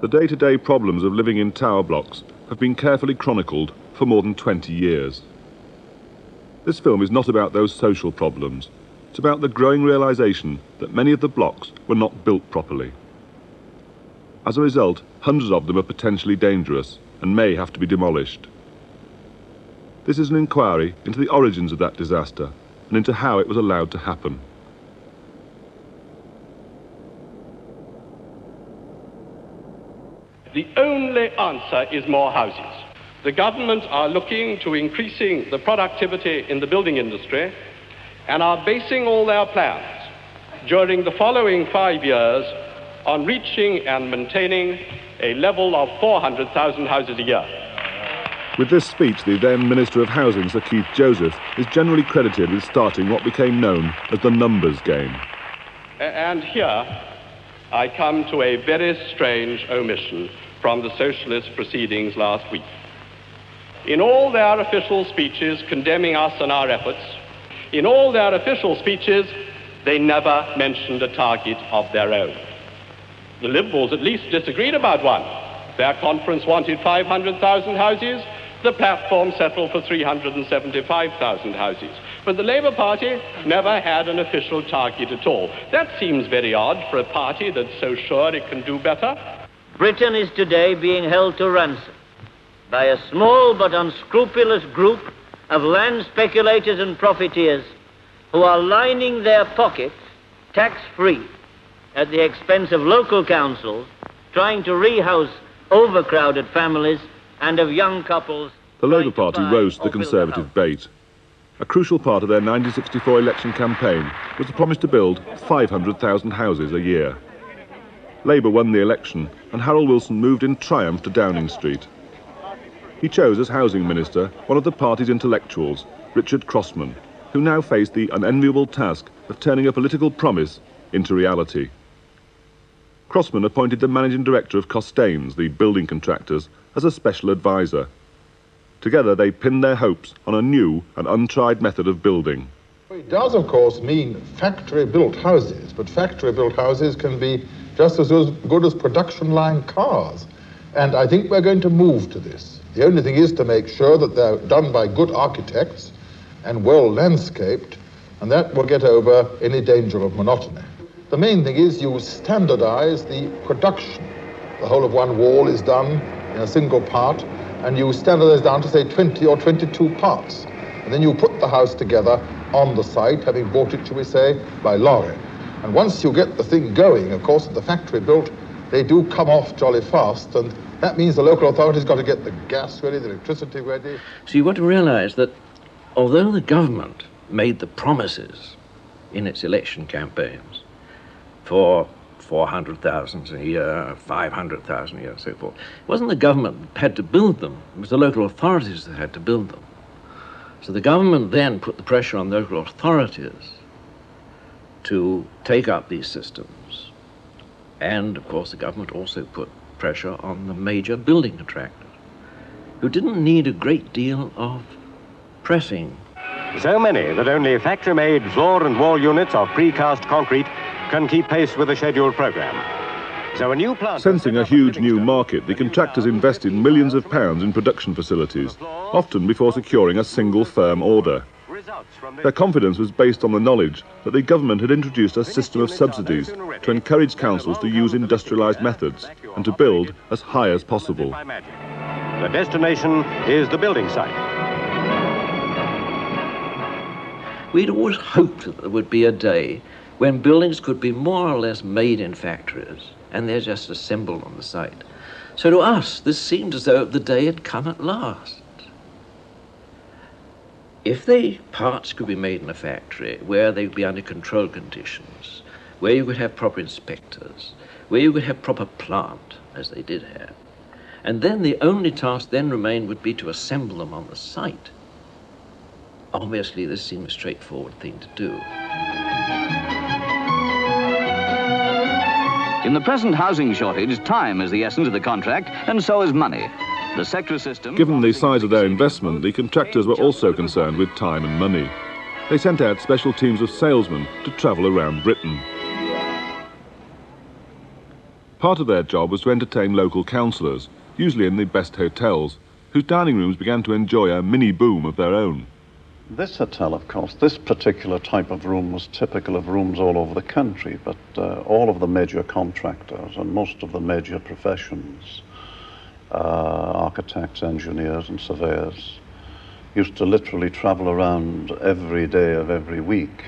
The day-to-day problems of living in tower blocks have been carefully chronicled for more than 20 years. This film is not about those social problems. It's about the growing realization that many of the blocks were not built properly. As a result, hundreds of them are potentially dangerous and may have to be demolished. This is an inquiry into the origins of that disaster and into how it was allowed to happen. The only answer is more houses. The government are looking to increasing the productivity in the building industry and are basing all their plans during the following 5 years on reaching and maintaining a level of 400,000 houses a year. With this speech, the then Minister of Housing, Sir Keith Joseph, is generally credited with starting what became known as the numbers game. And here I come to a very strange omission from the socialist proceedings last week. In all their official speeches condemning us and our efforts, in all their official speeches, they never mentioned a target of their own. The Liberals at least disagreed about one. Their conference wanted 500,000 houses. The platform settled for 375,000 houses. But the Labour Party never had an official target at all. That seems very odd for a party that's so sure it can do better. Britain is today being held to ransom by a small but unscrupulous group of land speculators and profiteers who are lining their pockets tax-free at the expense of local councils, trying to rehouse overcrowded families and of young couples. The Labour Party rose to the Conservative bait. A crucial part of their 1964 election campaign was the promise to build 500,000 houses a year. Labour won the election and Harold Wilson moved in triumph to Downing Street. He chose as housing minister one of the party's intellectuals, Richard Crossman, who now faced the unenviable task of turning a political promise into reality. Crossman appointed the managing director of Costains, the building contractors, as a special advisor. Together they pinned their hopes on a new and untried method of building. It does, of course, mean factory-built houses, but factory-built houses can be just as good as production-line cars. And I think we're going to move to this. The only thing is to make sure that they're done by good architects and well landscaped, and that will get over any danger of monotony. The main thing is you standardize the production. The whole of one wall is done in a single part, and you standardize down to, say, 20 or 22 parts. And then you put the house together on the site, having bought it, shall we say, by lorry. And once you get the thing going, of course, the factory built, they do come off jolly fast, and that means the local authority's got to get the gas ready, the electricity ready. So you've got to realise that although the government made the promises in its election campaigns for 400,000 a year, 500,000 a year, and so forth, it wasn't the government that had to build them, it was the local authorities that had to build them. So the government then put the pressure on the local authorities to take up these systems. And, of course, the government also put pressure on the major building contractors, who didn't need a great deal of pressing. So many that only factory-made floor and wall units of precast concrete can keep pace with the scheduled program. So a new plant... Sensing a huge new market, the contractors invested millions of pounds in production facilities, often before securing a single firm order. Their confidence was based on the knowledge that the government had introduced a system of subsidies to encourage councils to use industrialised methods and to build as high as possible. The destination is the building site. We'd always hoped that there would be a day when buildings could be more or less made in factories and they're just assembled on the site. So to us, this seemed as though the day had come at last. If the parts could be made in a factory where they would be under controlled conditions, where you could have proper inspectors, where you could have proper plant, as they did have, and then the only task then remained would be to assemble them on the site. Obviously, this seemed a straightforward thing to do. In the present housing shortage, time is the essence of the contract, and so is money. The sector system... Given the size of their investment, the contractors were also concerned with time and money. They sent out special teams of salesmen to travel around Britain. Part of their job was to entertain local councillors, usually in the best hotels, whose dining rooms began to enjoy a mini-boom of their own. This hotel, of course, this particular type of room was typical of rooms all over the country, but all of the major contractors and most of the major professions, architects, engineers and surveyors, used to literally travel around every day of every week,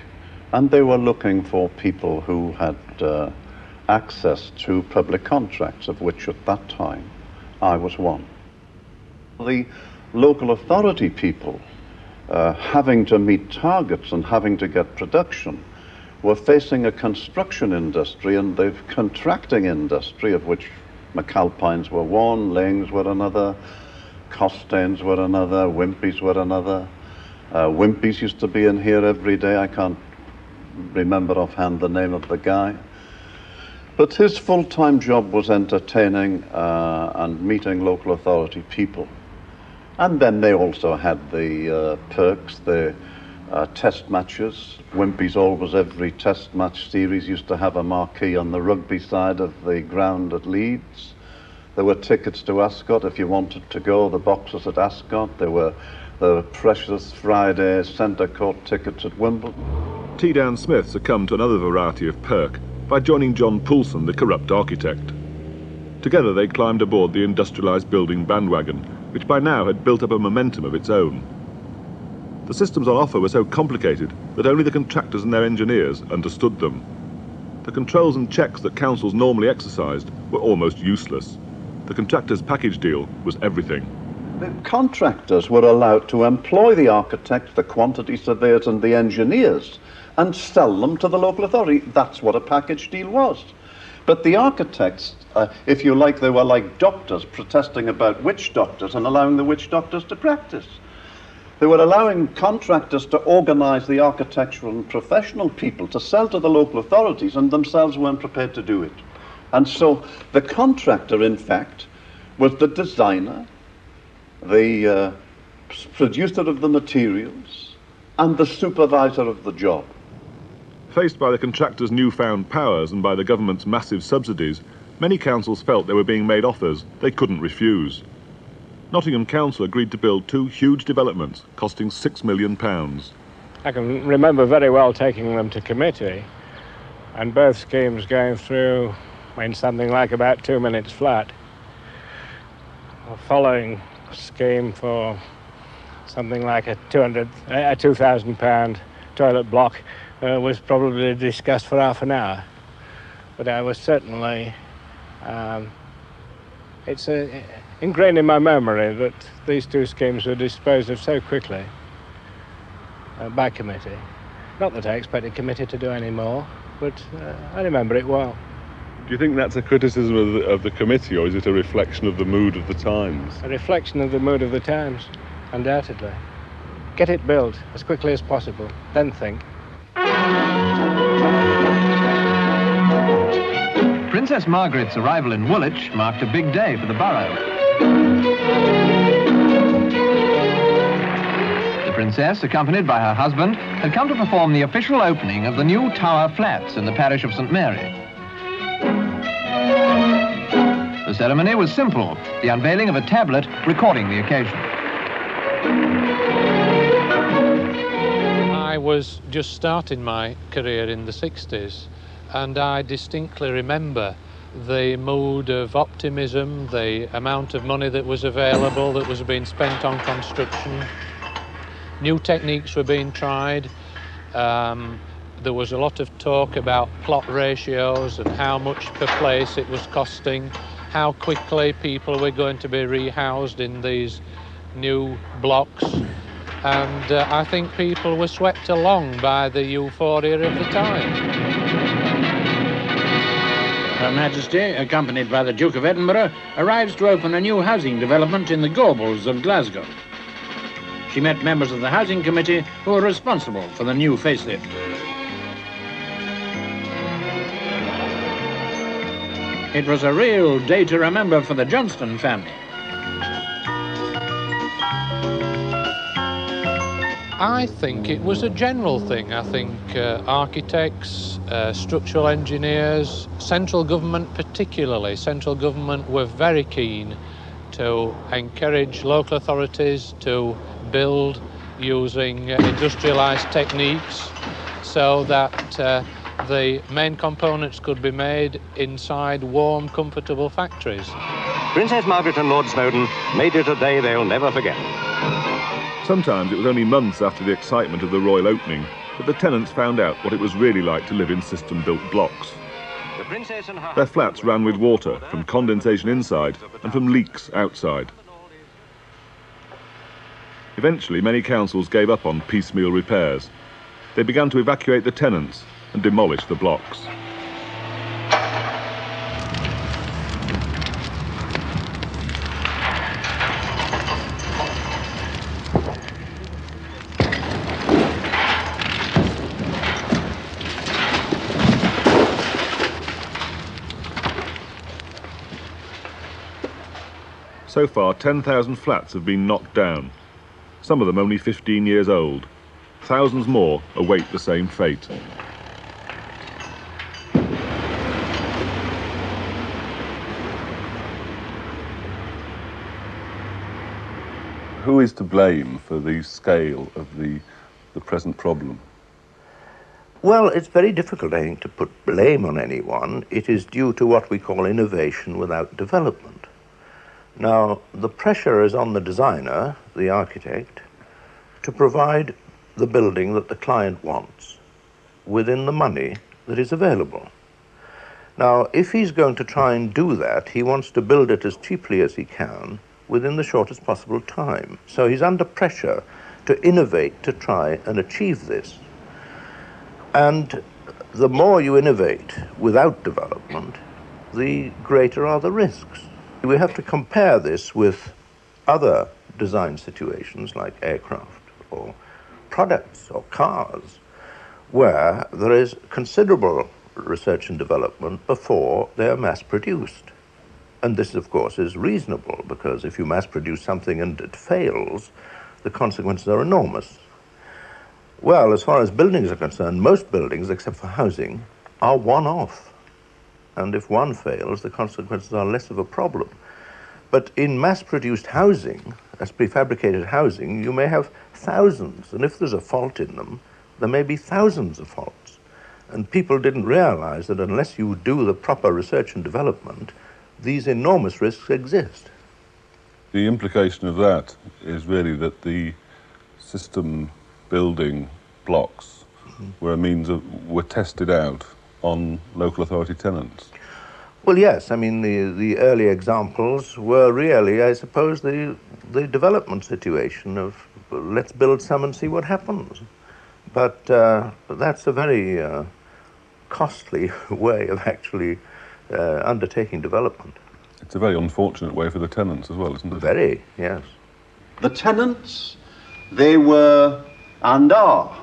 and they were looking for people who had access to public contracts, of which at that time I was one. The local authority people, having to meet targets and having to get production, were facing a construction industry and the contracting industry, of which McAlpines were one, Langs were another, Costains were another, Wimpies were another. Wimpies used to be in here every day. I can't remember offhand the name of the guy. But his full-time job was entertaining and meeting local authority people. And then they also had the perks, the test matches. Wimpies always, every test match series, used to have a marquee on the rugby side of the ground at Leeds. There were tickets to Ascot if you wanted to go, the boxes at Ascot. There were precious Friday centre court tickets at Wimbledon. T. Dan Smith succumbed to another variety of perk by joining John Poulson, the corrupt architect. Together they climbed aboard the industrialised building bandwagon, which by now had built up a momentum of its own. The systems on offer were so complicated that only the contractors and their engineers understood them. The controls and checks that councils normally exercised were almost useless. The contractors' package deal was everything. The contractors were allowed to employ the architects, the quantity surveyors and the engineers and sell them to the local authority. That's what a package deal was. But the architects, if you like, they were like doctors protesting about witch doctors and allowing the witch doctors to practice. They were allowing contractors to organise the architectural and professional people to sell to the local authorities, and themselves weren't prepared to do it. And so the contractor, in fact, was the designer, the producer of the materials, and the supervisor of the job. Faced by the contractors' newfound powers and by the government's massive subsidies, many councils felt they were being made offers they couldn't refuse. Nottingham Council agreed to build two huge developments costing £6 million. I can remember very well taking them to committee and both schemes going through in something like about 2 minutes flat. The following scheme for something like a £2,000 toilet block was probably discussed for half an hour, but I was certainly, it's ingrained in my memory that these two schemes were disposed of so quickly by committee. Not that I expected committee to do any more, but I remember it well. Do you think that's a criticism of the committee, or is it a reflection of the mood of the times? A reflection of the mood of the times, undoubtedly. Get it built as quickly as possible, then think. Princess Margaret's arrival in Woolwich marked a big day for the borough. The Princess, accompanied by her husband, had come to perform the official opening of the new Tower Flats in the parish of St Mary. The ceremony was simple, the unveiling of a tablet recording the occasion. I was just starting my career in the 60s. And I distinctly remember the mood of optimism, the amount of money that was available, that was being spent on construction. New techniques were being tried. There was a lot of talk about plot ratios and how much per place it was costing, how quickly people were going to be rehoused in these new blocks. And I think people were swept along by the euphoria of the time. Her Majesty, accompanied by the Duke of Edinburgh, arrives to open a new housing development in the Gorbals of Glasgow. She met members of the Housing Committee who were responsible for the new facelift. It was a real day to remember for the Johnston family. I think it was a general thing. I think architects, structural engineers, central government particularly, central government were very keen to encourage local authorities to build using industrialised techniques so that the main components could be made inside warm, comfortable factories. Princess Margaret and Lord Snowdon made it a day they'll never forget. Sometimes it was only months after the excitement of the royal opening that the tenants found out what it was really like to live in system-built blocks. Their flats ran with water from condensation inside and from leaks outside. Eventually, many councils gave up on piecemeal repairs. They began to evacuate the tenants and demolish the blocks. So far, 10,000 flats have been knocked down. Some of them only 15 years old. Thousands more await the same fate. Who is to blame for the scale of the present problem? Well, it's very difficult, I think, to put blame on anyone. It is due to what we call innovation without development. Now, the pressure is on the designer, the architect, to provide the building that the client wants within the money that is available. Now, if he's going to try and do that, he wants to build it as cheaply as he can within the shortest possible time. So he's under pressure to innovate to try and achieve this. And the more you innovate without development, the greater are the risks. We have to compare this with other design situations like aircraft or products or cars, where there is considerable research and development before they are mass-produced. And this, of course, is reasonable, because if you mass-produce something and it fails, the consequences are enormous. Well, as far as buildings are concerned, most buildings, except for housing, are one-off. And if one fails, the consequences are less of a problem. But in mass-produced housing, as prefabricated housing, you may have thousands, and if there's a fault in them, there may be thousands of faults. And people didn't realize that unless you do the proper research and development, these enormous risks exist. The implication of that is really that the system building blocks were a means of, were tested out on local authority tenants? Well, yes. I mean, the early examples were really, I suppose, the development situation of let's build some and see what happens. But that's a very costly way of actually undertaking development. It's a very unfortunate way for the tenants as well, isn't it? Very, yes. The tenants, they were and are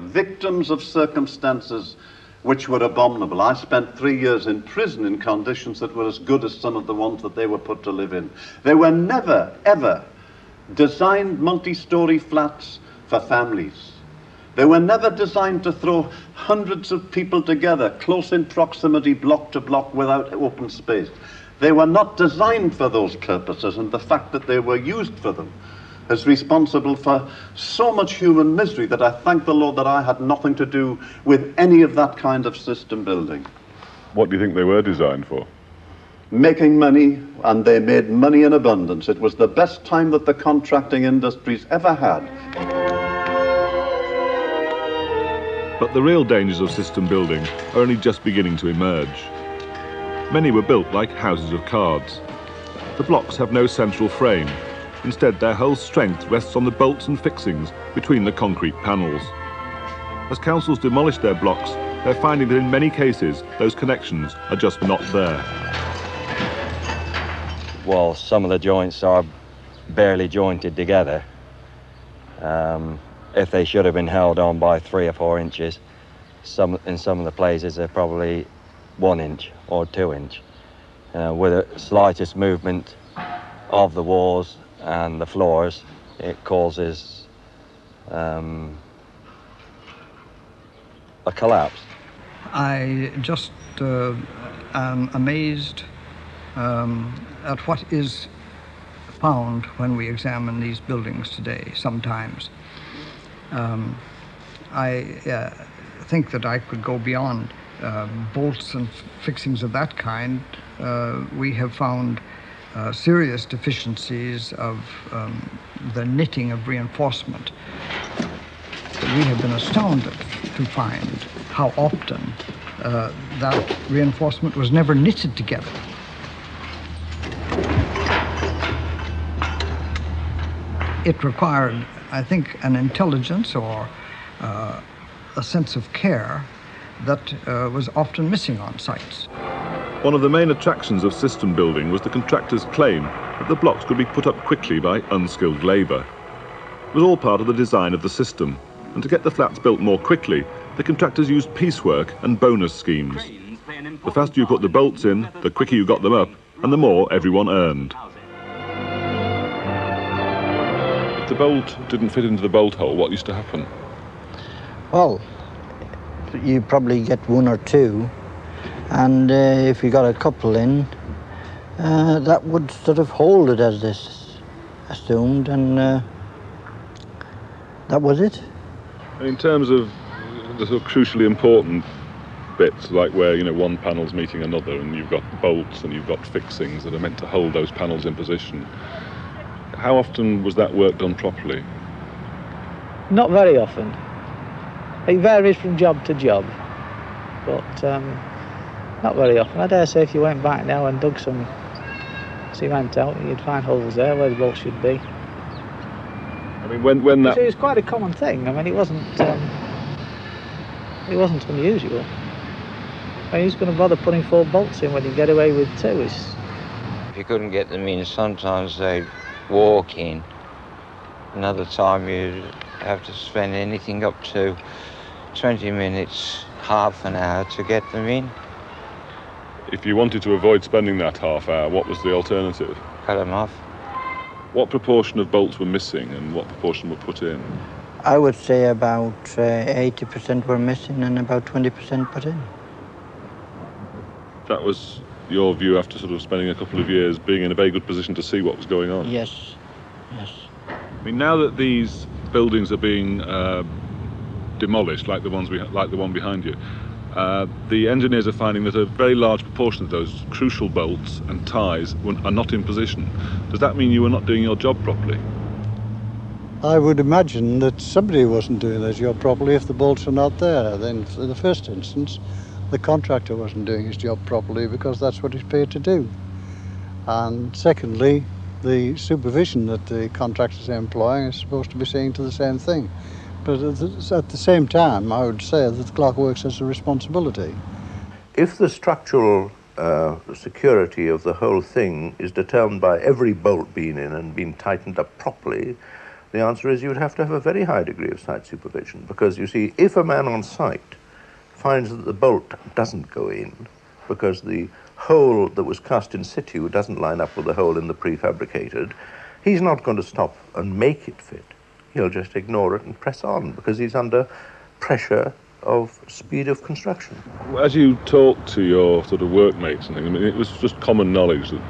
victims of circumstances which were abominable. I spent 3 years in prison in conditions that were as good as some of the ones that they were put to live in. They were never, ever designed multi-storey flats for families. They were never designed to throw hundreds of people together, close in proximity, block to block, without open space. They were not designed for those purposes, and the fact that they were used for them is responsible for so much human misery that I thank the Lord that I had nothing to do with any of that kind of system building. What do you think they were designed for? Making money, and they made money in abundance. It was the best time that the contracting industries ever had. But the real dangers of system building are only just beginning to emerge. Many were built like houses of cards. The blocks have no central frame. Instead, their whole strength rests on the bolts and fixings between the concrete panels. As councils demolish their blocks, they're finding that in many cases, those connections are just not there. Well, some of the joints are barely jointed together. If they should have been held on by 3 or 4 inches, in some of the places they're probably 1 inch or 2 inch. With the slightest movement of the walls and the floors, it causes a collapse? I just am amazed at what is found when we examine these buildings today sometimes. I think that I could go beyond bolts and fixings of that kind. We have found serious deficiencies of the knitting of reinforcement. We have been astounded to find how often that reinforcement was never knitted together. It required, I think, an intelligence or a sense of care that was often missing on sites. One of the main attractions of system building was the contractor's claim that the blocks could be put up quickly by unskilled labour. It was all part of the design of the system, and to get the flats built more quickly, the contractors used piecework and bonus schemes. The faster you put the bolts in, the quicker you got them up, and the more everyone earned. If the bolt didn't fit into the bolt hole, what used to happen? Well, you probably get one or two, and if you got a couple in, that would sort of hold it as this assumed, and that was it. And in terms of the sort of crucially important bits, like where, you know, one panel's meeting another, and you've got bolts and you've got fixings that are meant to hold those panels in position, how often was that work done properly? Not very often. It varies from job to job, but not very often. I dare say if you went back now and dug some cement out, you'd find holes there where the bolts should be. I mean, when that... It was quite a common thing. I mean, it wasn't unusual. I mean, who's going to bother putting four bolts in when you get away with two? If you couldn't get them in, sometimes they'd walk in. Another time you'd have to spend anything up to 20 minutes, half an hour to get them in. If you wanted to avoid spending that half hour, what was the alternative? Cut them off. What proportion of bolts were missing and what proportion were put in? I would say about 80% were missing and about 20% put in. That was your view after sort of spending a couple of years being in a very good position to see what was going on? Yes, yes. I mean, now that these buildings are being demolished, like the ones like the one behind you, the engineers are finding that a very large proportion of those crucial bolts and ties are not in position. Does that mean you were not doing your job properly? I would imagine that somebody wasn't doing their job properly if the bolts are not there. Then, in the first instance, the contractor wasn't doing his job properly because that's what he's paid to do. And secondly, the supervision that the contractors are employing is supposed to be seeing to the same thing. But at the same time, I would say that the clockworks has a responsibility. If the structural security of the whole thing is determined by every bolt being in and being tightened up properly, the answer is you'd have to have a very high degree of site supervision. Because you see, if a man on site finds that the bolt doesn't go in because the hole that was cast in situ doesn't line up with the hole in the prefabricated, he's not going to stop and make it fit. He'll just ignore it and press on because he's under pressure of speed of construction. As you talked to your sort of workmates and things, I mean, it was just common knowledge that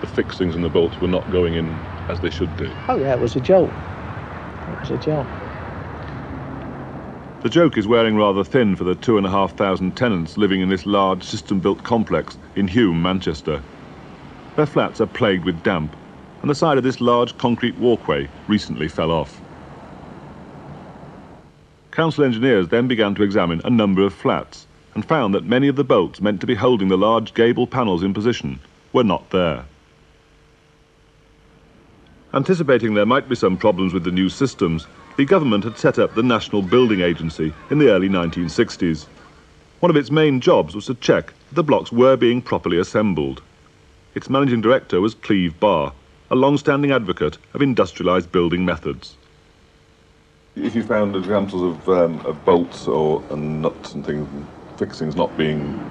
the fixings and the bolts were not going in as they should do. Oh yeah, it was a joke. It was a joke. The joke is wearing rather thin for the 2,500 tenants living in this large system-built complex in Hume, Manchester. Their flats are plagued with damp, and the side of this large concrete walkway recently fell off. Council engineers then began to examine a number of flats and found that many of the bolts meant to be holding the large gable panels in position were not there. Anticipating there might be some problems with the new systems, the government had set up the National Building Agency in the early 1960s. One of its main jobs was to check that the blocks were being properly assembled. Its managing director was Cleve Barr, a long-standing advocate of industrialised building methods. If you found examples of bolts and nuts and things, fixings not being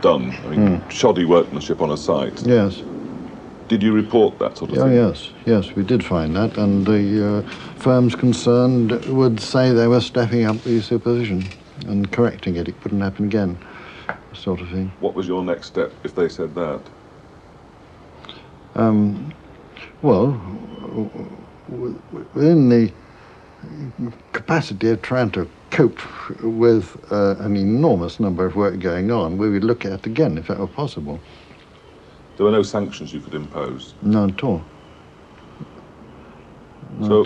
done, I mean, shoddy workmanship on a site. Yes. Did you report that sort of thing? Oh, yes, we did find that, and the firms concerned would say they were stepping up the supervision and correcting it. It couldn't happen again, sort of thing. What was your next step if they said that? Well, within the capacity of trying to cope with an enormous number of work going on, we would look at it again if that were possible. There were no sanctions you could impose? None at all. So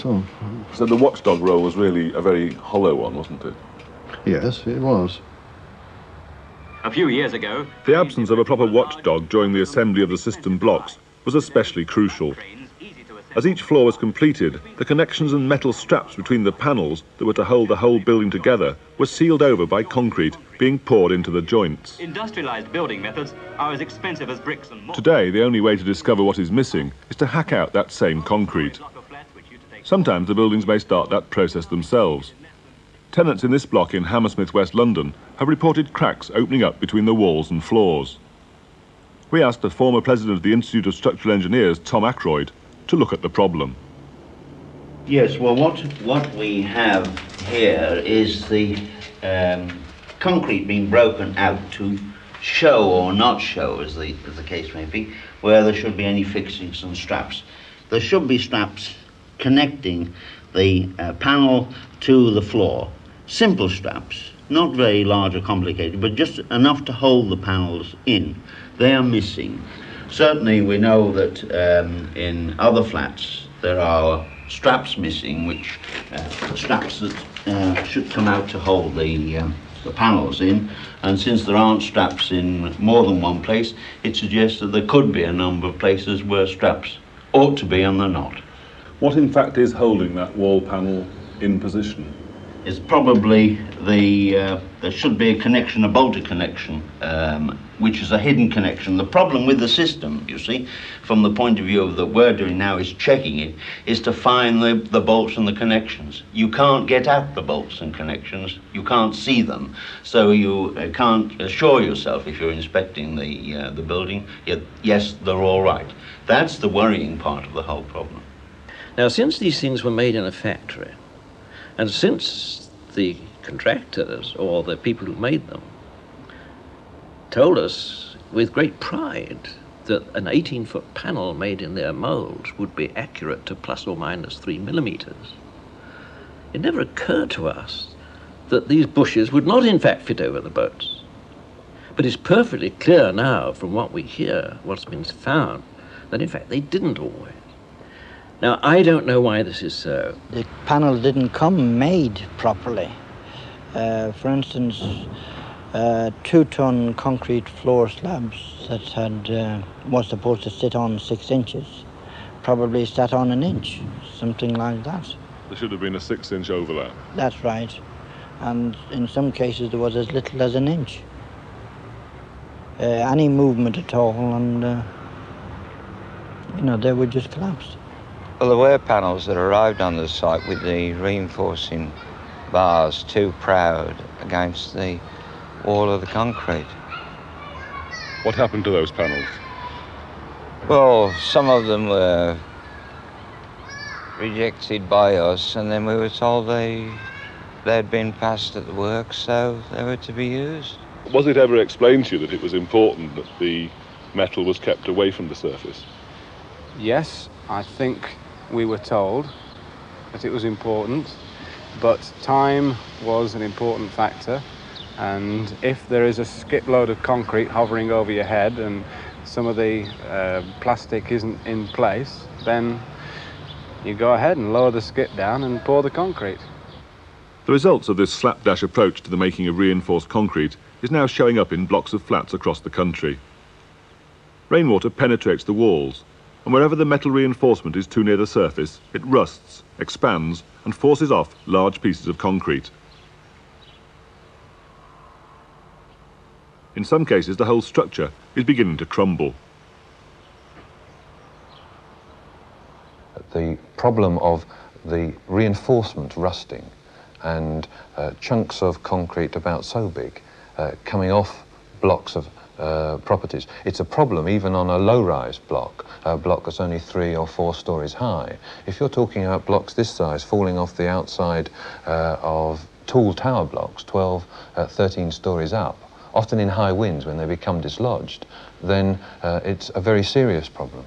the watchdog role was really a very hollow one, wasn't it? Yes, it was. A few years ago... The absence of a proper watchdog during the assembly of the system blocks was especially crucial. As each floor was completed, the connections and metal straps between the panels that were to hold the whole building together were sealed over by concrete being poured into the joints. Industrialized building methods are as expensive as bricks and mortar. Today, the only way to discover what is missing is to hack out that same concrete. Sometimes the buildings may start that process themselves. Tenants in this block in Hammersmith, West London, have reported cracks opening up between the walls and floors. We asked the former president of the Institute of Structural Engineers, Tom Aykroyd, to look at the problem. Yes, well, what we have here is the concrete being broken out to show or not show, as the case may be, where there should be any fixings and straps. There should be straps connecting the panel to the floor. Simple straps, not very large or complicated, but just enough to hold the panels in. They are missing. Certainly we know that in other flats there are straps missing, which straps that should come out to hold the panels in, and since there aren't straps in more than one place, it suggests that there could be a number of places where straps ought to be and they're not. What in fact is holding that wall panel in position? It's probably the, there should be a connection, a bolted connection, which is a hidden connection. The problem with the system, you see, from the point of view of that we're doing now is checking it, is to find the bolts and the connections. You can't get at the bolts and connections, you can't see them, so you can't assure yourself if you're inspecting the building, yes, they're all right. That's the worrying part of the whole problem. Now, since these things were made in a factory, and since the contractors, or the people who made them, told us with great pride that an 18-foot panel made in their moulds would be accurate to plus or minus 3 millimetres, it never occurred to us that these bushes would not in fact fit over the boats. But it's perfectly clear now from what we hear, what's been found, that in fact they didn't always. Now, I don't know why this is so. The panel didn't come made properly. For instance, 2-ton concrete floor slabs that had was supposed to sit on 6 inches probably sat on 1 inch, something like that. There should have been a 6-inch overlap. That's right. And in some cases, there was as little as 1 inch. Any movement at all, and, you know, they would just collapse. Well, there were panels that arrived on the site with the reinforcing bars too proud against the wall of the concrete. What happened to those panels? Well, some of them were rejected by us, and then we were told they'd been passed at the works, so they were to be used. Was it ever explained to you that it was important that the metal was kept away from the surface? Yes, I think we were told that it was important, but time was an important factor, and if there is a skip load of concrete hovering over your head and some of the plastic isn't in place, then you go ahead and lower the skip down and pour the concrete. The results of this slapdash approach to the making of reinforced concrete is now showing up in blocks of flats across the country. Rainwater penetrates the walls, and wherever the metal reinforcement is too near the surface, it rusts, expands, and forces off large pieces of concrete. In some cases, the whole structure is beginning to crumble. The problem of the reinforcement rusting and chunks of concrete about so big coming off blocks of properties. It's a problem even on a low-rise block, a block that's only 3 or 4 stories high. If you're talking about blocks this size falling off the outside of tall tower blocks, 12, 13 stories up, often in high winds when they become dislodged, then it's a very serious problem.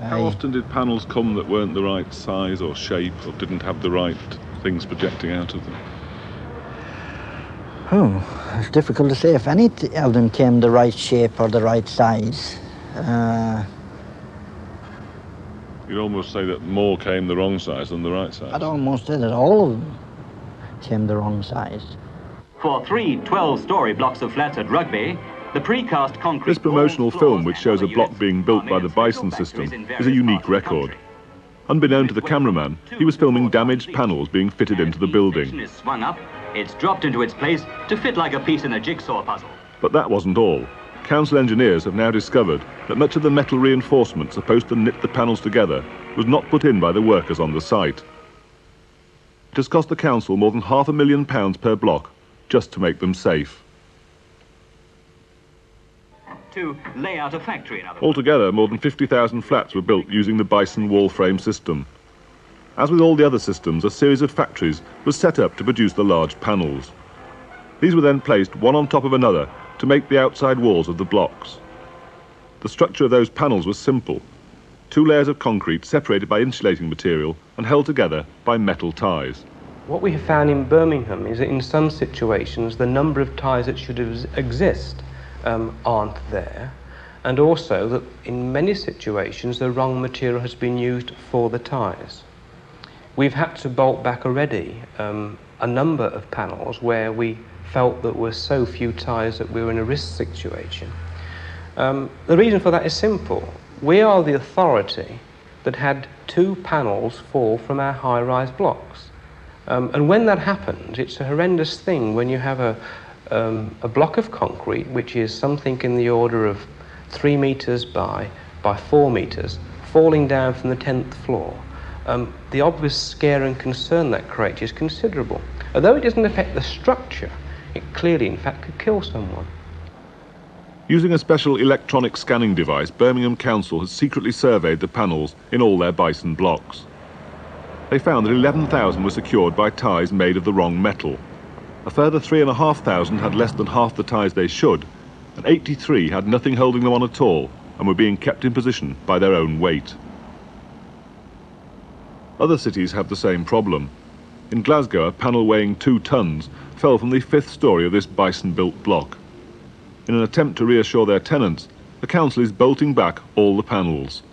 How often did panels come that weren't the right size or shape or didn't have the right things projecting out of them? Oh, it's difficult to say. If any of them came the right shape or the right size. You'd almost say that more came the wrong size than the right size. I'd almost say that all of them came the wrong size. For 3 12-storey blocks of flats at Rugby, the precast concrete... This promotional film, which shows a block being built by the Bison system, is a unique record. Unbeknown to the cameraman, he was filming damaged panels being fitted into the building. It's dropped into its place to fit like a piece in a jigsaw puzzle. But that wasn't all. Council engineers have now discovered that much of the metal reinforcement supposed to knit the panels together was not put in by the workers on the site. It has cost the council more than £500,000 per block just to make them safe. To lay out a factory, in other words. Altogether, more than 50,000 flats were built using the Bison wall frame system. As with all the other systems, a series of factories was set up to produce the large panels. These were then placed one on top of another to make the outside walls of the blocks. The structure of those panels was simple. 2 layers of concrete separated by insulating material and held together by metal ties. What we have found in Birmingham is that in some situations the number of ties that should exist aren't there, and also that in many situations the wrong material has been used for the ties. We've had to bolt back already a number of panels where we felt that were so few ties that we were in a risk situation. The reason for that is simple. We are the authority that had 2 panels fall from our high-rise blocks. And when that happens, it's a horrendous thing when you have a block of concrete, which is something in the order of 3 metres by 4 metres, falling down from the 10th floor. The obvious scare and concern that creates is considerable. Although it doesn't affect the structure, it clearly, in fact, could kill someone. Using a special electronic scanning device, Birmingham Council has secretly surveyed the panels in all their Bison blocks. They found that 11,000 were secured by ties made of the wrong metal. A further 3,500 had less than half the ties they should, and 83 had nothing holding them on at all and were being kept in position by their own weight. Other cities have the same problem. In Glasgow, a panel weighing 2 tons fell from the 5th storey of this Bison-built block. In an attempt to reassure their tenants, the council is bolting back all the panels.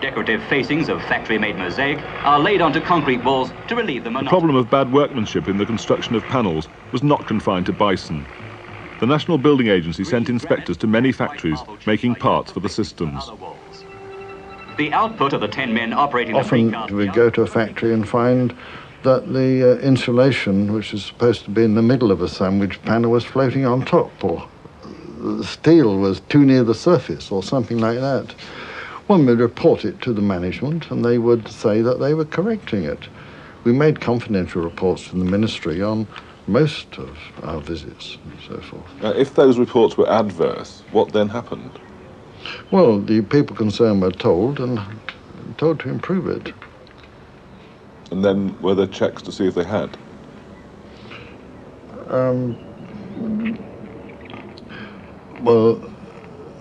Decorative facings of factory-made mosaic are laid onto concrete walls to relieve the monotony. The problem of bad workmanship in the construction of panels was not confined to Bison. The National Building Agency sent inspectors to many factories making parts for the systems. The output of the 10 men operating the precast... Often we go to a factory and find that the insulation, which is supposed to be in the middle of a sandwich panel, was floating on top, or the steel was too near the surface, or something like that. One would report it to the management, and they would say that they were correcting it. We made confidential reports to the ministry on most of our visits and so forth. If those reports were adverse, what then happened? Well, the people concerned were told, and told to improve it. And then were there checks to see if they had? Well,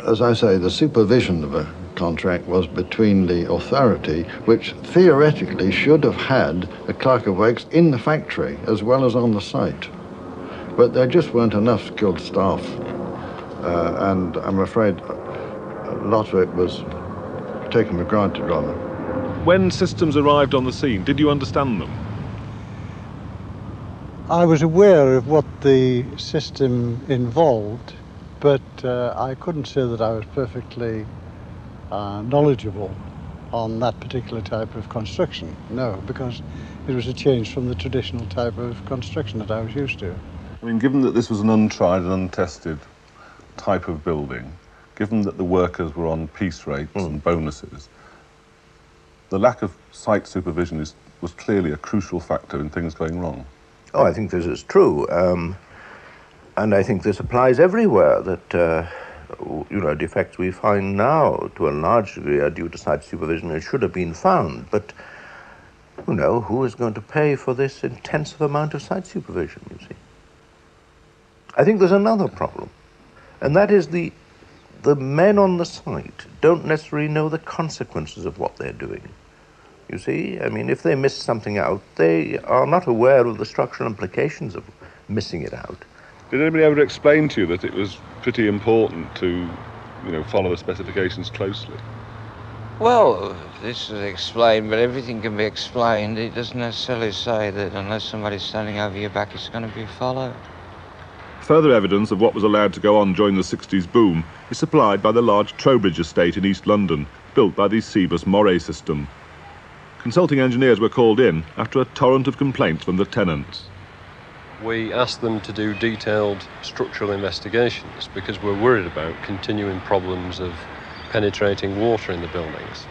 as I say, the supervision of a contract was between the authority, which theoretically should have had a clerk of works in the factory as well as on the site. But there just weren't enough skilled staff, and I'm afraid a lot of it was taken for granted, rather. When systems arrived on the scene, did you understand them? I was aware of what the system involved, but I couldn't say that I was perfectly knowledgeable on that particular type of construction, no, because it was a change from the traditional type of construction that I was used to. I mean, given that this was an untried and untested type of building, given that the workers were on piece rates and bonuses, the lack of site supervision was clearly a crucial factor in things going wrong. Oh, I think this is true. And I think this applies everywhere, that, you know, defects we find now to a large degree are due to such supervision as should have been found. But, you know, who is going to pay for this intensive amount of site supervision, you see? I think there's another problem, and that is the men on the site don't necessarily know the consequences of what they're doing. You see, I mean, if they miss something out, they are not aware of the structural implications of missing it out. Did anybody ever explain to you that it was pretty important to, you know, follow the specifications closely? Well, this was explained, but everything can be explained. It doesn't necessarily say that unless somebody's standing over your back, it's going to be followed. Further evidence of what was allowed to go on during the 60s boom is supplied by the large Trowbridge estate in East London, built by the Sebus-Moray system. Consulting engineers were called in after a torrent of complaints from the tenants. We asked them to do detailed structural investigations because we're worried about continuing problems of penetrating water in the buildings.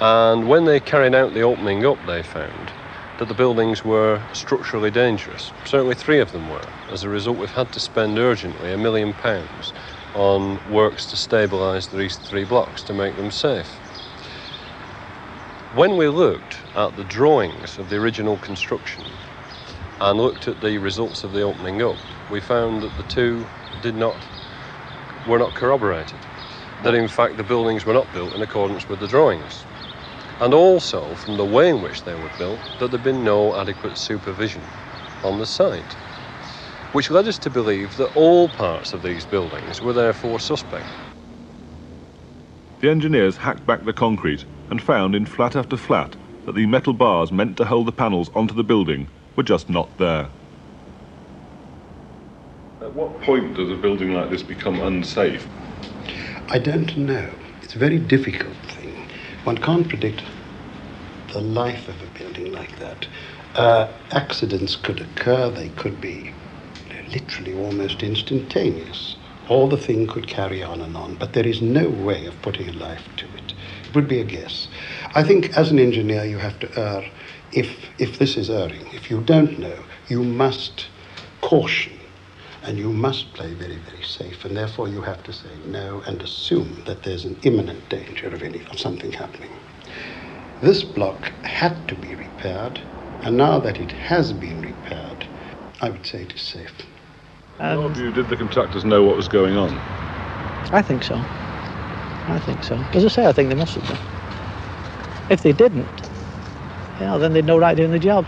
And when they carried out the opening up, they found that the buildings were structurally dangerous. Certainly three of them were. As a result, we've had to spend urgently £1 million on works to stabilise these three blocks to make them safe. When we looked at the drawings of the original construction and looked at the results of the opening up, we found that the two were not corroborated, that in fact the buildings were not built in accordance with the drawings. And also, from the way in which they were built, that there'd been no adequate supervision on the site, which led us to believe that all parts of these buildings were therefore suspect. The engineers hacked back the concrete and found in flat after flat that the metal bars meant to hold the panels onto the building were just not there. At what point does a building like this become unsafe? I don't know. It's a very difficult thing. One can't predict the life of a building like that. Accidents could occur, they could be literally almost instantaneous. All the thing could carry on and on, but there is no way of putting a life to it. It would be a guess. I think as an engineer you have to err, if this is erring, if you don't know, you must caution and you must play very, very safe, and therefore you have to say no and assume that there's an imminent danger of something happening. This block had to be repaired, and now that it has been repaired, I would say it is safe. How did the contractors know what was going on? I think so. I think so. As I say, I think they must have done. If they didn't, then they'd no right doing the job,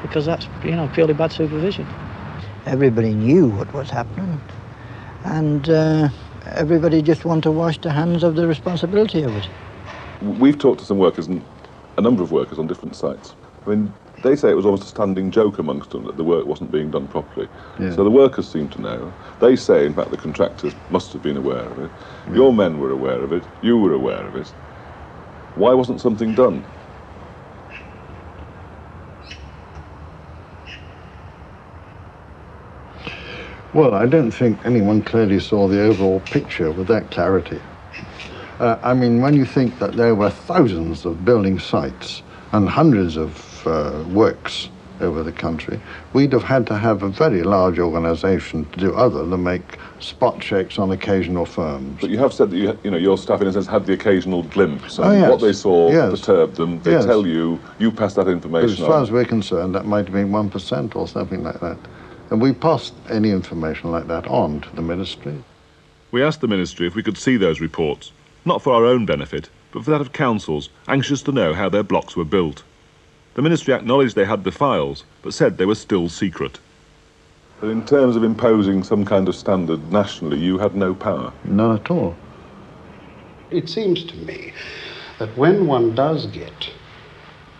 because that's, purely bad supervision. Everybody knew what was happening, and everybody just wanted to wash their hands of the responsibility of it. We've talked to some workers, and a number of workers on different sites. I mean, they say it was almost a standing joke amongst them that the work wasn't being done properly. Yeah. So the workers seem to know. They say, in fact, the contractors must have been aware of it. Yeah. Your men were aware of it. You were aware of it. Why wasn't something done? Well, I don't think anyone clearly saw the overall picture with that clarity. I mean, when you think that there were thousands of building sites and hundreds of works over the country, we'd have had to have a very large organisation to do other than make spot checks on occasional firms. But you have said that your staff, in a sense, had the occasional glimpse, and what they saw perturbed them. They tell you, you pass that information on. But as far as we're concerned, that might have been 1% or something like that. And we passed any information like that on to the Ministry. We asked the Ministry if we could see those reports, not for our own benefit, but for that of councils anxious to know how their blocks were built. The Ministry acknowledged they had the files, but said they were still secret. But in terms of imposing some kind of standard nationally, you had no power? None at all. It seems to me that when one does get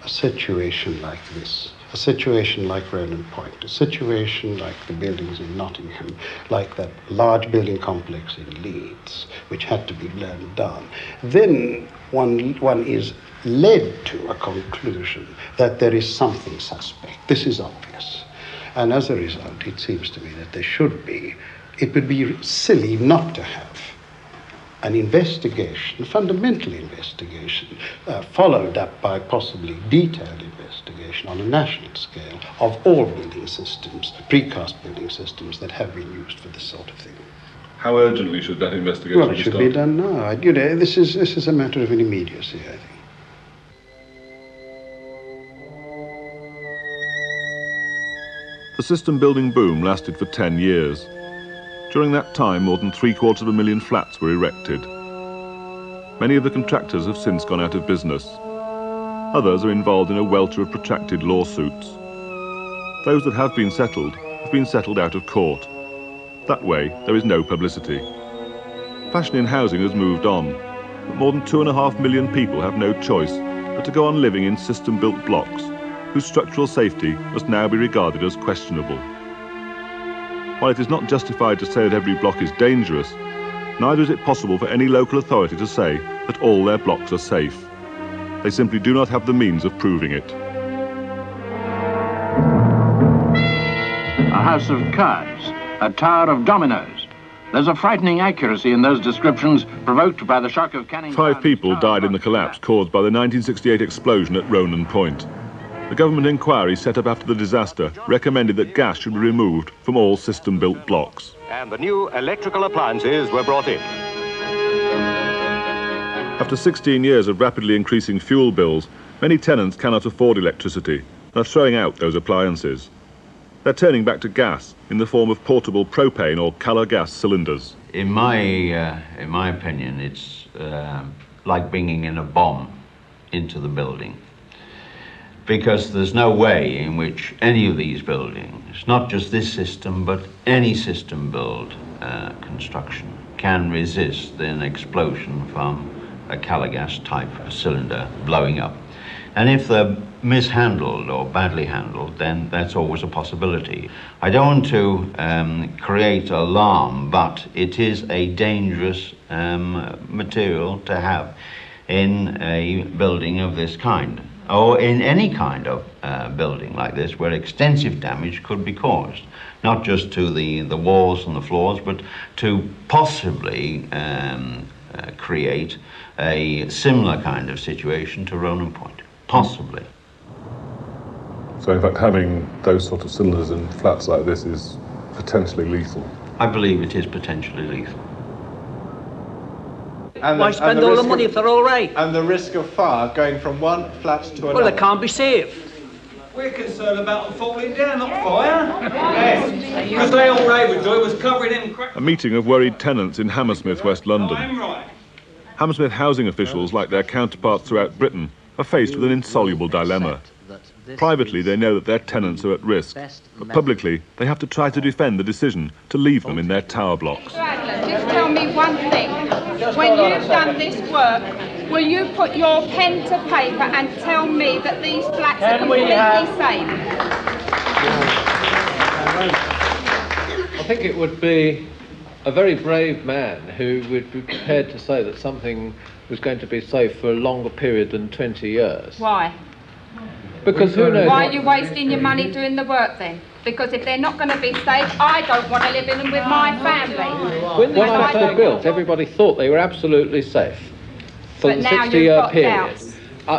a situation like this, a situation like Ronan Point, a situation like the buildings in Nottingham, like that large building complex in Leeds, which had to be burned down, then one is led to a conclusion that there is something suspect. This is obvious. And as a result, it seems to me that there should be, it would be silly not to have an investigation, fundamental investigation, followed up by possibly detailed investigation on a national scale of all building systems, precast building systems that have been used for this sort of thing. How urgently should that investigation be done? Well, it should be done now. You know, this is a matter of an immediacy, I think. The system building boom lasted for 10 years. During that time, more than 750,000 flats were erected. Many of the contractors have since gone out of business. Others are involved in a welter of protracted lawsuits. Those that have been settled out of court. That way, there is no publicity. Fashion in housing has moved on, but more than 2.5 million people have no choice but to go on living in system-built blocks, whose structural safety must now be regarded as questionable. While it is not justified to say that every block is dangerous, neither is it possible for any local authority to say that all their blocks are safe. They simply do not have the means of proving it. A house of cards. A tower of dominoes. There's a frightening accuracy in those descriptions provoked by the shock of canning. 5 people died in the collapse caused by the 1968 explosion at Ronan Point. The government inquiry set up after the disaster recommended that gas should be removed from all system-built blocks. And the new electrical appliances were brought in. After 16 years of rapidly increasing fuel bills, many tenants cannot afford electricity and are throwing out those appliances. They're turning back to gas in the form of portable propane or colour gas cylinders. In my opinion, it's like bringing in a bomb into the building, because there's no way in which any of these buildings, not just this system, but any system build construction, can resist an explosion from a colour gas type cylinder blowing up. And if they're mishandled or badly handled, then that's always a possibility. I don't want to create alarm, but it is a dangerous material to have in a building of this kind, or in any kind of building like this, where extensive damage could be caused, not just to the walls and the floors, but to possibly create a similar kind of situation to Ronan Point. Possibly. So in fact, having those sort of cylinders in flats like this is potentially lethal? I believe it is potentially lethal. Why spend all the money if they're all right? And the risk of fire going from one flat to another. Well, they can't be safe. We're concerned about them falling down, not fire. Yes, because they all they would do was covering in crap. A meeting of worried tenants in Hammersmith, West London. I'm right. Hammersmith housing officials, like their counterparts throughout Britain, are faced with an insoluble dilemma. Privately, they know that their tenants are at risk, but publicly, they have to try to defend the decision to leave them in their tower blocks. Just tell me one thing. When you've done this work, will you put your pen to paper and tell me that these flats are completely safe? I think it would be a very brave man who would be prepared to say that something was going to be safe for a longer period than 20 years. Why? Because who knows? Why are you wasting your money doing the work then? Because if they're not going to be safe, I don't want to live in them with my family. When these flats were built, everybody thought they were absolutely safe for the 60-year period.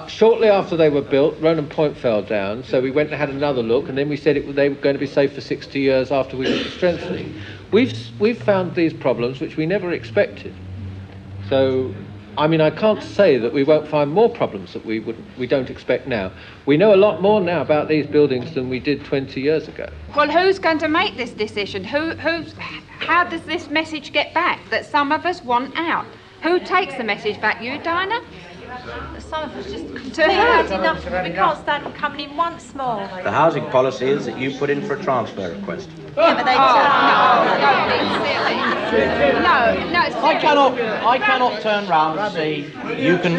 Shortly after they were built, Ronan Point fell down, so we went and had another look, and then we said they were going to be safe for 60 years after we did the strengthening. We've found these problems which we never expected. So, I mean, I can't say that we won't find more problems that we don't expect now. We know a lot more now about these buildings than we did 20 years ago. Well, who's going to make this decision? How does this message get back that some of us want out? Who takes the message back? You, Dinah? Some of us just had enough. We can't stand them coming in once more. The housing policy is that you put in for a transfer request. Yeah, but they No, I cannot turn round and see you can.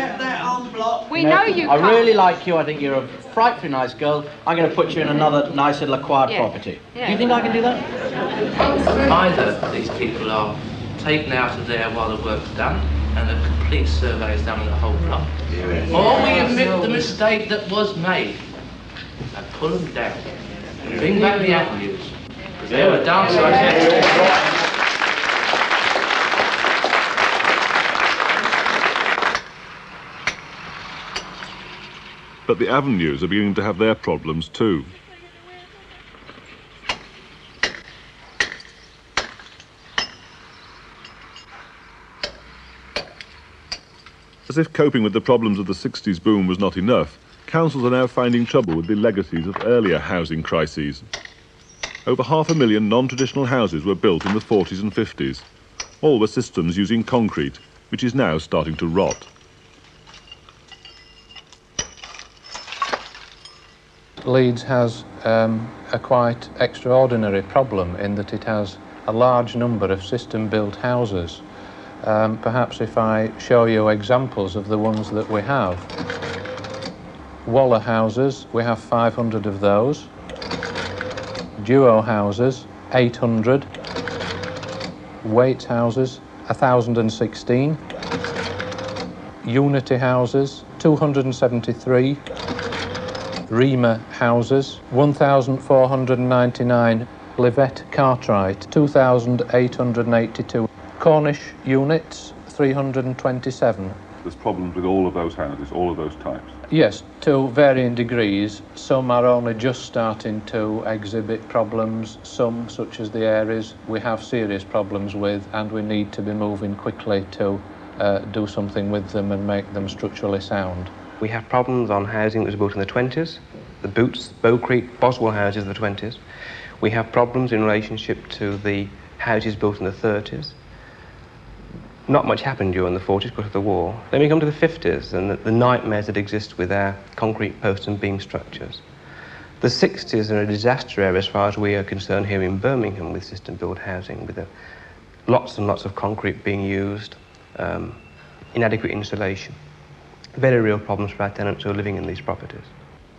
We know you. I really like you. I think you're a frightfully nice girl. I'm going to put you in another nice little acquired property. Yeah. Do you think I can do that? Either these people are taken out of there while the work's done and a complete survey is done of the whole block. Yes. Or we admit the mistake that was made and pull them down and bring back the avenues. Because they were downsized. but the avenues are beginning to have their problems too. As if coping with the problems of the 60s boom was not enough, councils are now finding trouble with the legacies of earlier housing crises. Over 500,000 non-traditional houses were built in the 40s and 50s. All were systems using concrete, which is now starting to rot. Leeds has a quite extraordinary problem in that it has a large number of system-built houses. Perhaps if I show you examples of the ones that we have. Waller houses, we have 500 of those. Duo houses, 800. Waits houses, 1,016. Unity houses, 273. Rima houses, 1,499. Livet Cartwright, 2,882. Cornish units, 327. There's problems with all of those houses, all of those types? Yes, to varying degrees. Some are only just starting to exhibit problems. Some, such as the Aries, we have serious problems with, and we need to be moving quickly to do something with them and make them structurally sound. We have problems on housing that was built in the 20s, the Boots, Bow Creek, Boswell houses of the 20s. We have problems in relationship to the houses built in the 30s. Not much happened during the 40s because of the war. Then we come to the 50s and the nightmares that exist with our concrete post and beam structures. The 60s are a disaster area as far as we are concerned here in Birmingham with system-built housing, with lots and lots of concrete being used, inadequate insulation. Very real problems for our tenants who are living in these properties.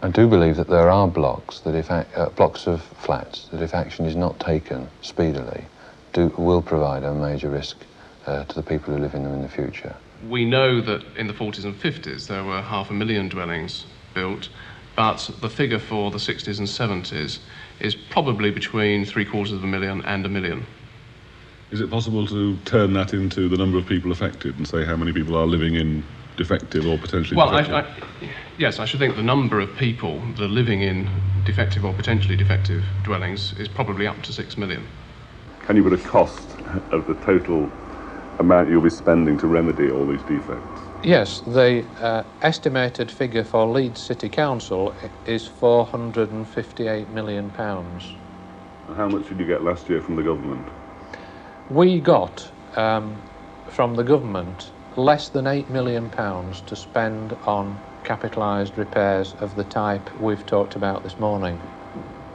I do believe that there are blocks, that if blocks of flats, that if action is not taken speedily, will provide a major risk to the people who live in them in the future. We know that in the 40s and 50s there were 500,000 dwellings built, but the figure for the 60s and 70s is probably between 750,000 and 1 million. Is it possible to turn that into the number of people affected and say how many people are living in defective or potentially defective? Well, yes, I should think the number of people that are living in defective or potentially defective dwellings is probably up to 6 million. Can you put a cost of the total amount you'll be spending to remedy all these defects? Yes, the estimated figure for Leeds City Council is £458 million. And how much did you get last year from the government? We got from the government less than £8 million to spend on capitalised repairs of the type we've talked about this morning.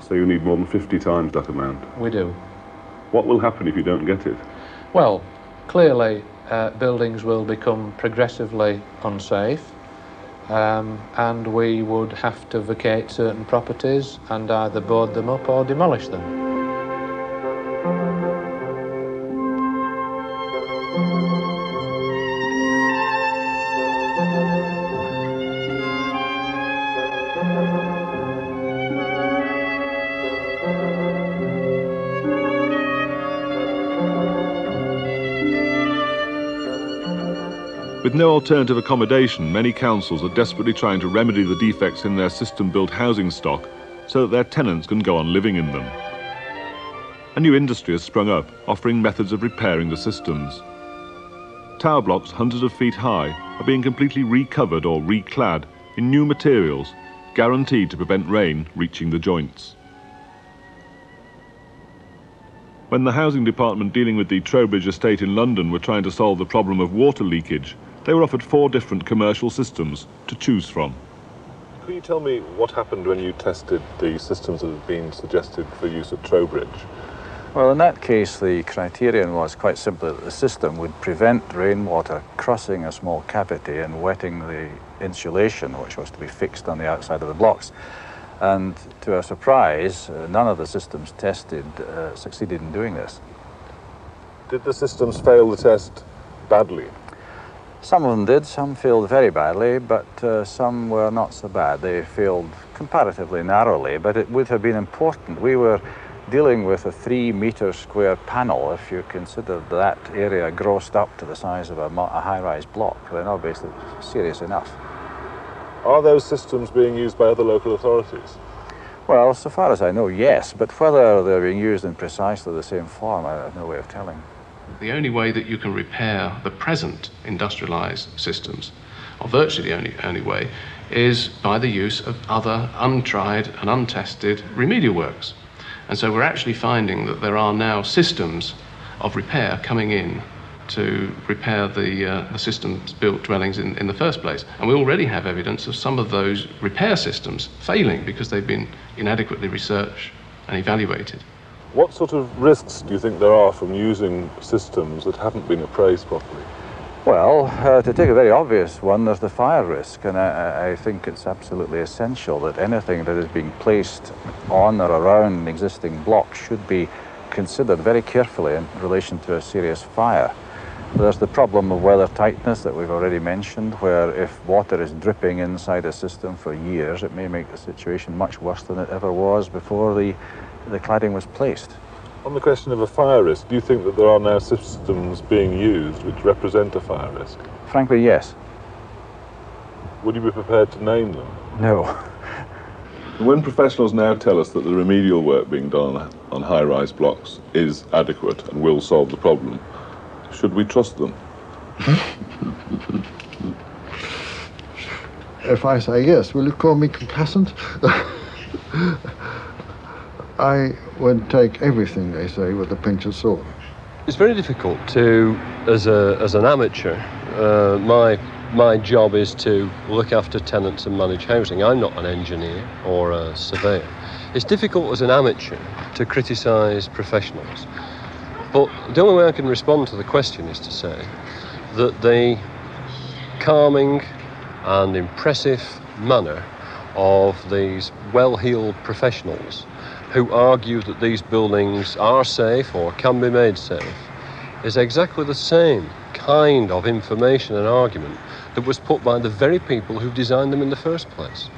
So you need more than 50 times that amount? We do. What will happen if you don't get it? Well, clearly, buildings will become progressively unsafe, and we would have to vacate certain properties and either board them up or demolish them. With no alternative accommodation, many councils are desperately trying to remedy the defects in their system-built housing stock so that their tenants can go on living in them. A new industry has sprung up, offering methods of repairing the systems. Tower blocks hundreds of feet high are being completely recovered or reclad in new materials, guaranteed to prevent rain reaching the joints. When the housing department dealing with the Trowbridge estate in London were trying to solve the problem of water leakage, they were offered 4 different commercial systems to choose from. Could you tell me what happened when you tested the systems that had been suggested for use at Trowbridge? Well, in that case, the criterion was quite simply that the system would prevent rainwater crossing a small cavity and wetting the insulation, which was to be fixed on the outside of the blocks. And to our surprise, none of the systems tested succeeded in doing this. Did the systems fail the test badly? Some of them did, some failed very badly, but some were not so bad. They failed comparatively narrowly, but it would have been important. We were dealing with a 3-metre-square panel. If you consider that area grossed up to the size of a high-rise block, then obviously it was serious enough. Are those systems being used by other local authorities? Well, so far as I know, yes, but whether they're being used in precisely the same form, I have no way of telling. The only way that you can repair the present industrialized systems, or virtually the only way, is by the use of other untried and untested remedial works. And so we're actually finding that there are now systems of repair coming in to repair the systems built dwellings in the first place. And we already have evidence of some of those repair systems failing because they've been inadequately researched and evaluated. What sort of risks do you think there are from using systems that haven't been appraised properly? Well, to take a very obvious one, there's the fire risk, and I think it's absolutely essential that anything that is being placed on or around an existing block should be considered very carefully in relation to a serious fire. There's the problem of weather tightness that we've already mentioned, where if water is dripping inside a system for years, it may make the situation much worse than it ever was before the cladding was placed. On the question of a fire risk, do you think that there are now systems being used which represent a fire risk? Frankly, yes. Would you be prepared to name them? No. When professionals now tell us that the remedial work being done on high-rise blocks is adequate and will solve the problem, should we trust them? If I say yes, will you call me complacent? I would take everything they say with a pinch of salt. It's very difficult to, as an amateur, my job is to look after tenants and manage housing. I'm not an engineer or a surveyor. It's difficult as an amateur to criticise professionals. But the only way I can respond to the question is to say that the calming and impressive manner of these well-heeled professionals who argue that these buildings are safe or can be made safe is exactly the same kind of information and argument that was put by the very people who designed them in the first place.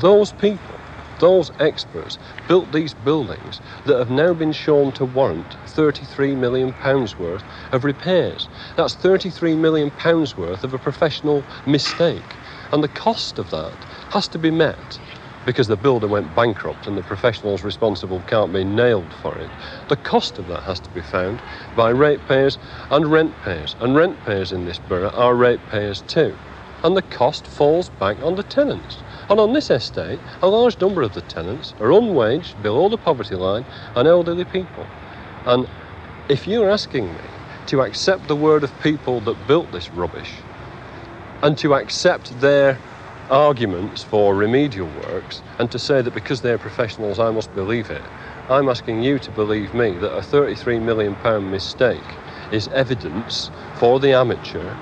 Those people, those experts, built these buildings that have now been shown to warrant £33 million worth of repairs. That's £33 million worth of a professional mistake. And the cost of that has to be met because the builder went bankrupt and the professionals responsible can't be nailed for it. The cost of that has to be found by ratepayers and rentpayers. And rentpayers in this borough are ratepayers too. And the cost falls back on the tenants. And on this estate, a large number of the tenants are unwaged, below the poverty line, and elderly people. And if you're asking me to accept the word of people that built this rubbish, and to accept their arguments for remedial works, and to say that because they're professionals I must believe it, I'm asking you to believe me that a £33 million mistake is evidence for the amateur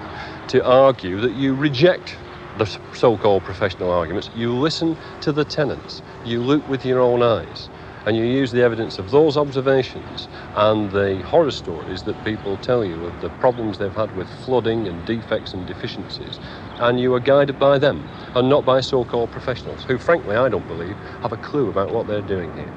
to argue that you reject the so-called professional arguments. You listen to the tenants, you look with your own eyes, and you use the evidence of those observations and the horror stories that people tell you of the problems they've had with flooding and defects and deficiencies, and you are guided by them and not by so-called professionals who, frankly, I don't believe have a clue about what they're doing here.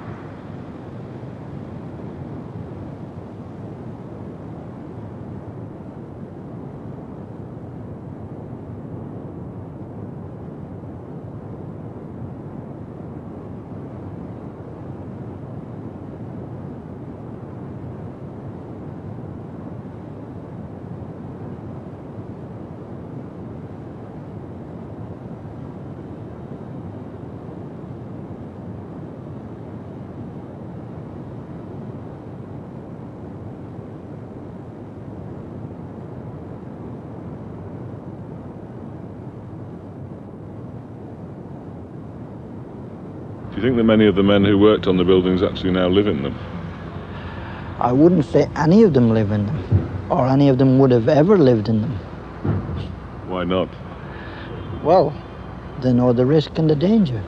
Do you think that many of the men who worked on the buildings actually now live in them? I wouldn't say any of them live in them, or any of them would have ever lived in them. Why not? Well, they know the risk and the danger.